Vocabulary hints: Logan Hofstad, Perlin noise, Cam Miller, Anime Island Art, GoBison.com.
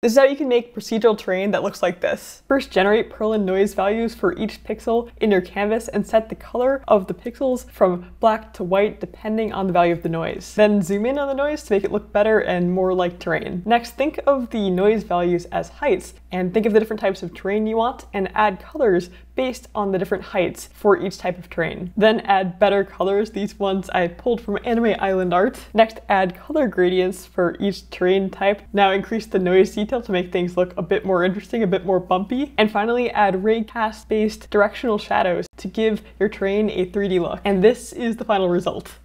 This is how you can make procedural terrain that looks like this. First, generate Perlin noise values for each pixel in your canvas and set the color of the pixels from black to white depending on the value of the noise. Then zoom in on the noise to make it look better and more like terrain. Next, think of the noise values as heights and think of the different types of terrain you want and add colors based on the different heights for each type of terrain. Then add better colors, these ones I pulled from Anime Island Art. Next, add color gradients for each terrain type. Now increase the noise detail to make things look a bit more interesting, a bit more bumpy. And finally, add raycast-based directional shadows to give your terrain a 3D look. And this is the final result.